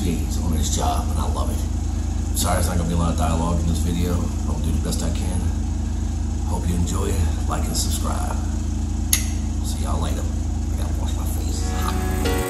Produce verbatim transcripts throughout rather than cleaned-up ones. Jeez, on his job, and I love it. I'm sorry it's not going to be a lot of dialogue in this video. I'm going to do the best I can. Hope you enjoy it. Like and subscribe. See y'all later. I got to wash my face.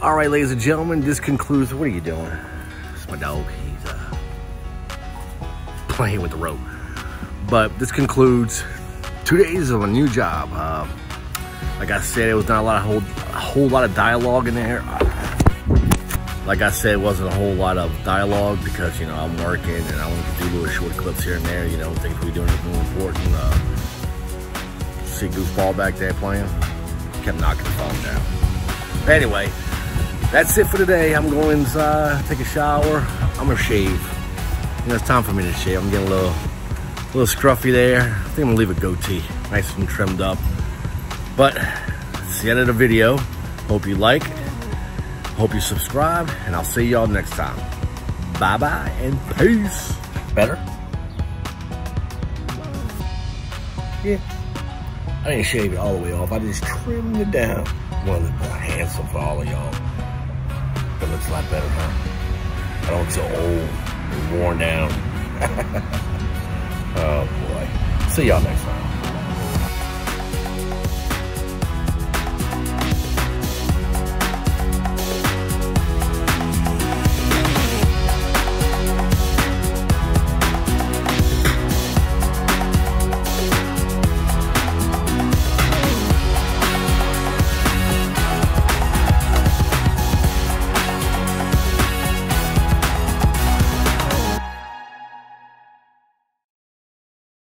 All right, ladies and gentlemen, this concludes. What are you doing? It's my dog. He's uh, playing with the rope. But this concludes two days of a new job. Uh, like I said, it was not a lot of whole, a whole lot of dialogue in there. Like I said, it wasn't a whole lot of dialogue because you know I'm working and I want to do little short clips here and there. You know, things we're doing is more important. Uh, see goofball back there playing. Kept knocking the phone down. But anyway, that's it for today. I'm going inside, take a shower. I'm gonna shave. You know, it's time for me to shave. I'm getting a little, little scruffy there. I think I'm gonna leave a goatee, nice and trimmed up. But that's the end of the video. Hope you like. Hope you subscribe, and I'll see y'all next time. Bye bye and peace. Better? Yeah. I didn't shave it all the way off. I just trimmed it down. One that's more handsome for all of y'all. It looks a lot better, huh? I don't look so old and worn down. Oh, boy. See y'all next time.